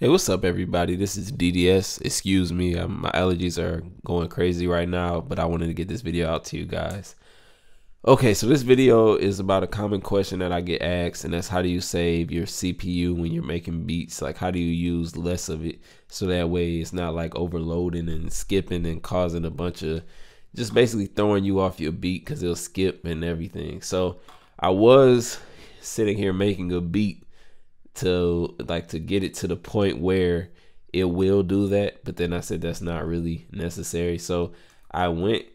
Hey, what's up everybody? This is DDS. Excuse me, my allergies are going crazy right now, but I wanted to get this video out to you guys. Okay, so this video is about a common question that I get asked, and that's how do you save your CPU when you're making beats? Like, how do you use less of it so that way it's not like overloading and skipping and causing a bunch of just basically throwing you off your beat because it'll skip and everything. So I was sitting here making a beat to get it to the point where it will do that, but then I said that's not really necessary. So I went,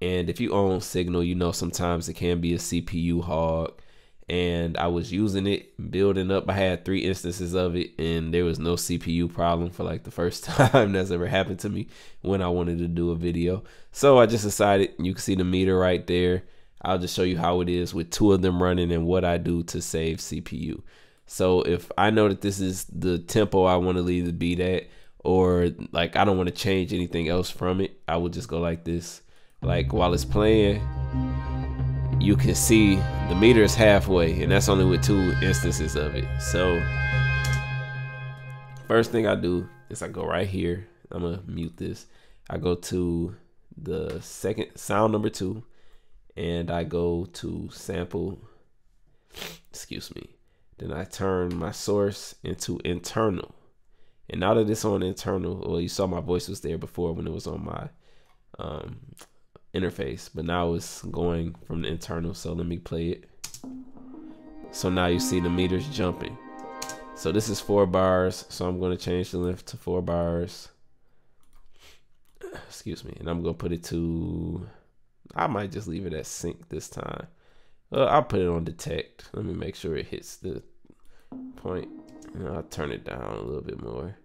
and if you own Signal, you know sometimes it can be a CPU hog, and I was using it, building up. I had 3 instances of it, and there was no CPU problem for like the first time that's ever happened to me when I wanted to do a video. So I just decided, you can see the meter right there, I'll just show you how it is with 2 of them running and what I do to save CPU. So if I know that this is the tempo I want to leave the beat at, or like I don't want to change anything else from it, I will just go like this. Like while it's playing, you can see the meter is halfway, and that's only with 2 instances of it. So first thing I do is I go right here. I'm gonna mute this. I go to the second sound number 2, and I go to sample. Excuse me. Then I turn my source into internal. And now that it's on internal, well, you saw my voice was there before when it was on my interface, but now it's going from the internal. So let me play it. So now you see the meter's jumping. So this is 4 bars. So I'm going to change the length to 4 bars. Excuse me. And I'm going to put it to, I might just leave it at sync this time. I'll put it on detect. Let me make sure it hits the point. And I'll turn it down a little bit more,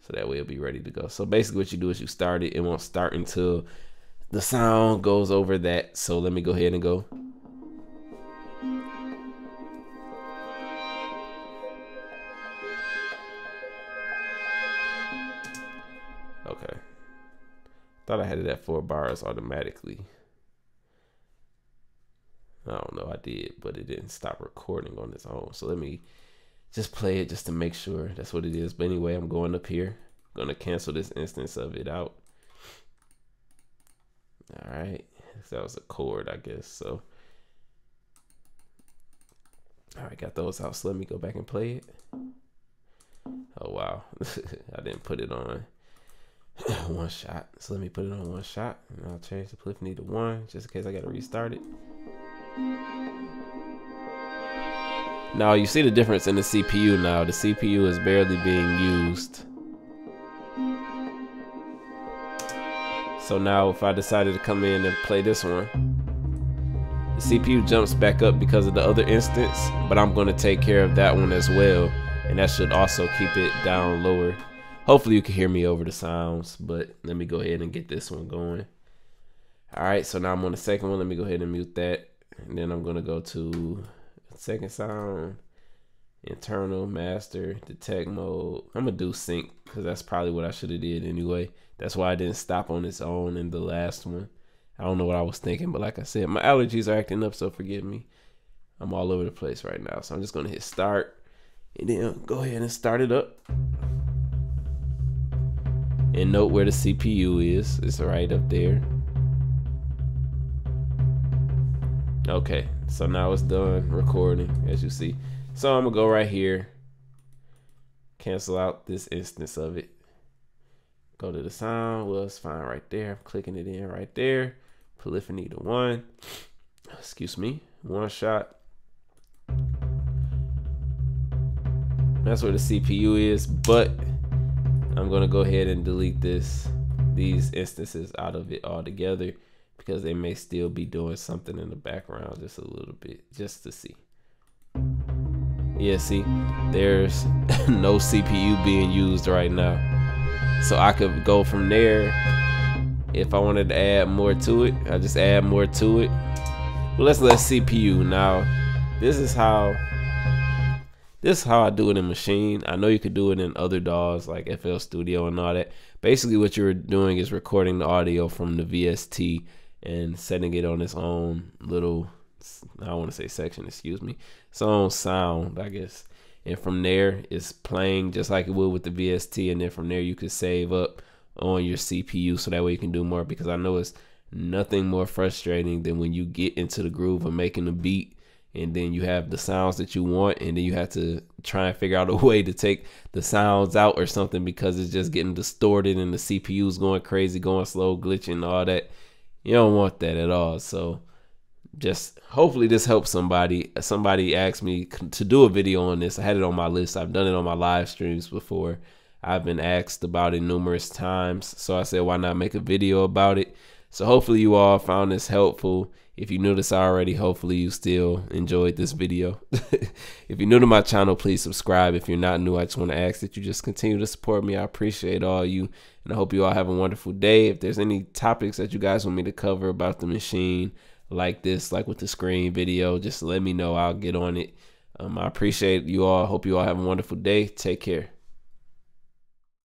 so that way it'll be ready to go. So basically what you do is you start it. It won't start until the sound goes over that. So let me go ahead and go. Okay. Thought I had it at 4 bars automatically. I don't know, I did, but it didn't stop recording on its own. So let me just play it just to make sure that's what it is. But anyway, I'm going up here. I'm going to cancel this instance of it out. All right. That was a chord, I guess. So, all right, got those out. So let me go back and play it. Oh, wow. I didn't put it on one shot. So let me put it on one shot, and I'll change the polyphony to 1 just in case I got to restart it. Now you see the difference in the CPU. Now the CPU is barely being used. So now if I decided to come in and play this one, the CPU jumps back up because of the other instance, but I'm going to take care of that one as well, and that should also keep it down lower. Hopefully you can hear me over the sounds, but let me go ahead and get this one going. Alright, so now I'm on the second one. Let me go ahead and mute that. And then I'm going to go to second sound, internal, master, detect mode. I'm going to do sync because that's probably what I should have did anyway. That's why I didn't stop on its own in the last one. I don't know what I was thinking, but like I said, my allergies are acting up, so forgive me. I'm all over the place right now. So I'm just going to hit start, and then go ahead and start it up. And note where the CPU is. It's right up there. Okay, so now it's done recording, as you see. So I'm gonna go right here, cancel out this instance of it, go to the sound. Well, it's fine right there. I'm clicking it in right there. Polyphony to 1, excuse me, 1 shot. That's where the CPU is, but I'm gonna go ahead and delete these instances out of it altogether, because they may still be doing something in the background just a little bit, just to see. Yeah, see, there's no CPU being used right now. So I could go from there. If I wanted to add more to it, I just add more to it. Well, let's let CPU. Now, this is how I do it in Maschine. I know you could do it in other DAWs like FL Studio and all that. Basically what you're doing is recording the audio from the VST and setting it on its own little, I don't want to say section, excuse me, its own sound, I guess. and from there it's playing just like it would with the VST, and then from there you could save up on your CPU so that way you can do more, because I know it's nothing more frustrating than when you get into the groove of making a beat and then you have the sounds that you want, and then you have to try and figure out a way to take the sounds out or something because it's just getting distorted and the CPU's going crazy, going slow, glitching, all that. You don't want that at all. So just hopefully this helps somebody. Somebody asked me to do a video on this. I had it on my list. I've done it on my live streams before. I've been asked about it numerous times. So I said, why not make a video about it? So hopefully you all found this helpful. If you knew this already, hopefully you still enjoyed this video. If you're new to my channel, please subscribe. If you're not new, I just want to ask that you just continue to support me. I appreciate all you, and I hope you all have a wonderful day. If there's any topics that you guys want me to cover about the machine, like this, like with the screen video, just let me know. I'll get on it. I appreciate you all. Hope you all have a wonderful day. Take care.